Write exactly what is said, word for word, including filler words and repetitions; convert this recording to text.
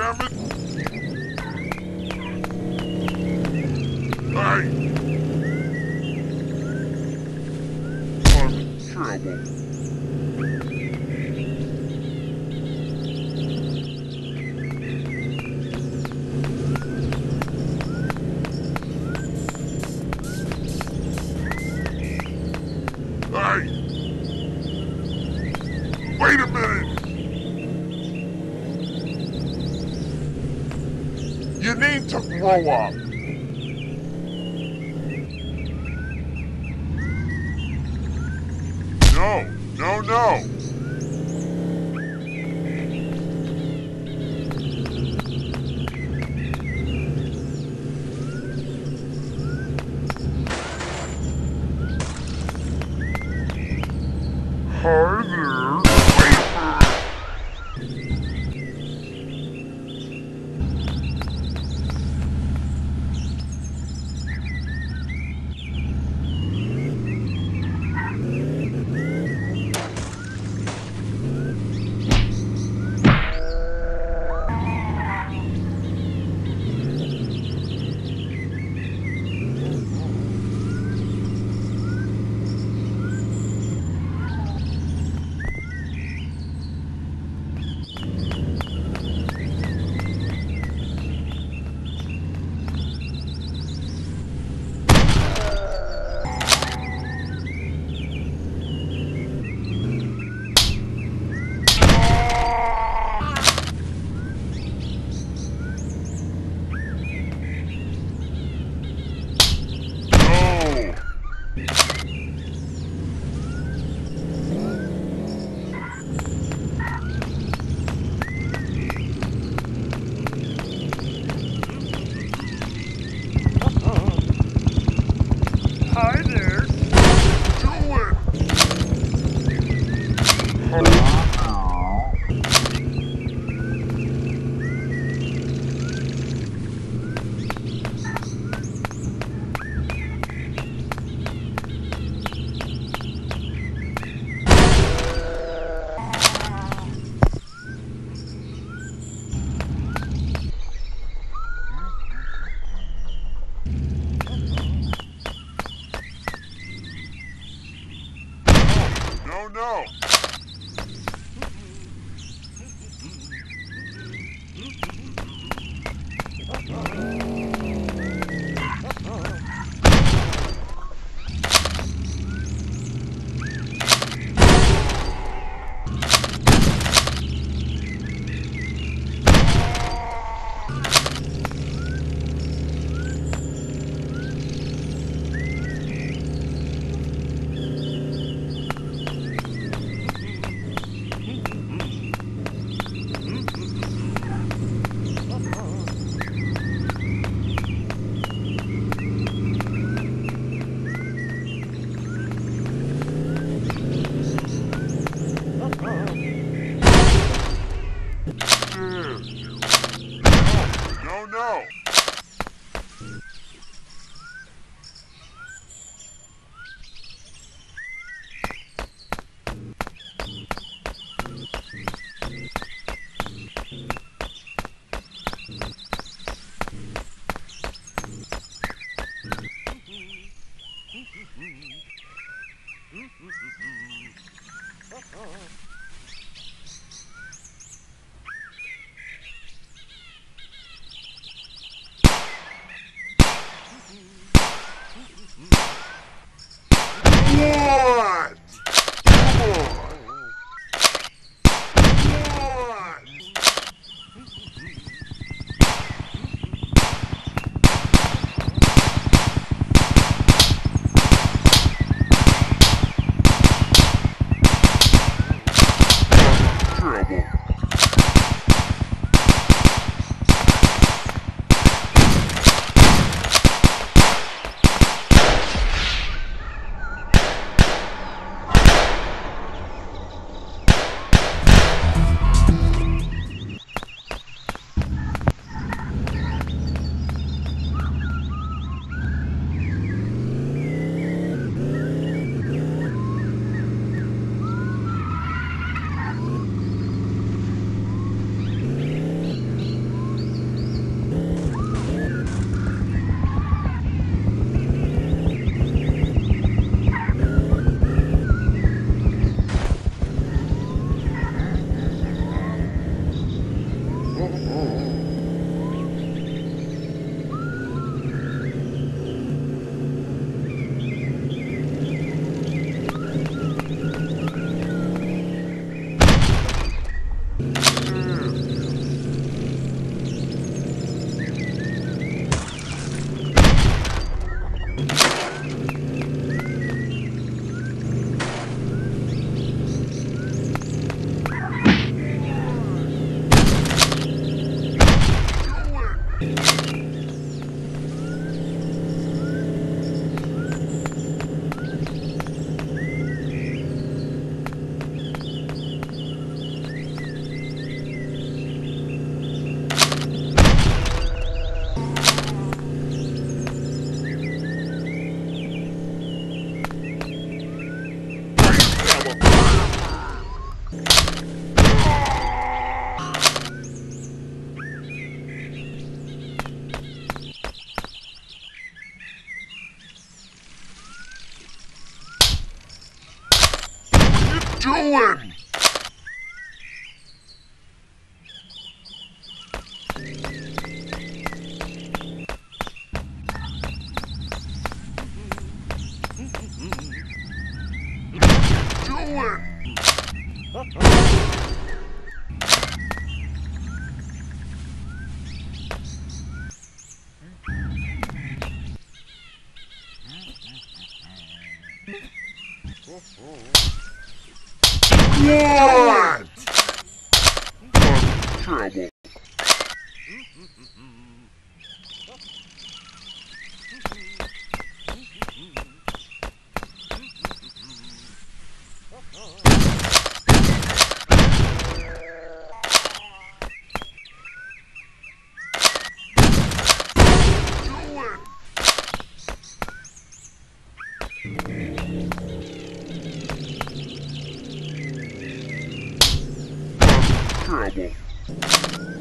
Grow up. No, no, no. No, no. What? That's terrible. Terrible.